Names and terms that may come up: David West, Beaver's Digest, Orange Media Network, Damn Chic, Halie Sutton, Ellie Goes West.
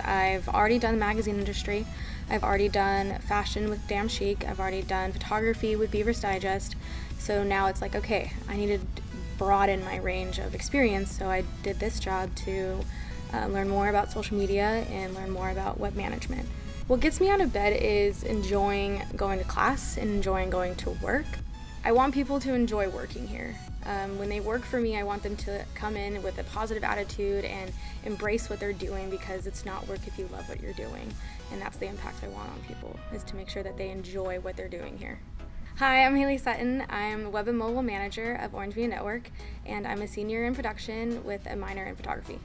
I've already done the magazine industry, I've already done fashion with Damn Chic, I've already done photography with Beaver's Digest, so now it's like, okay, I need to broaden my range of experience, so I did this job to learn more about social media and learn more about web management. What gets me out of bed is enjoying going to class and enjoying going to work. I want people to enjoy working here. When they work for me, I want them to come in with a positive attitude and embrace what they're doing, because it's not work if you love what you're doing. And that's the impact I want on people, is to make sure that they enjoy what they're doing here. Hi, I'm Halie Sutton. I'm the Web and Mobile Manager of Orange Media Network, and I'm a senior in production with a minor in photography.